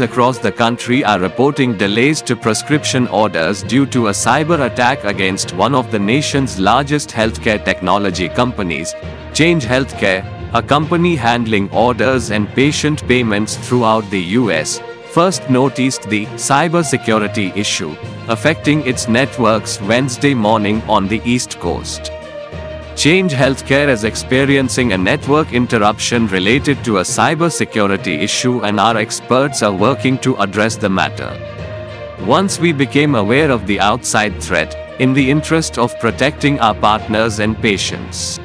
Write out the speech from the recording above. across the country are reporting delays to prescription orders due to a cyber attack against one of the nation's largest healthcare technology companies, Change Healthcare, a company handling orders and patient payments throughout the U.S., first noticed the cybersecurity issue affecting its networks Wednesday morning on the East Coast. Change Healthcare is experiencing a network interruption related to a cybersecurity issue, and our experts are working to address the matter. Once we became aware of the outside threat, in the interest of protecting our partners and patients,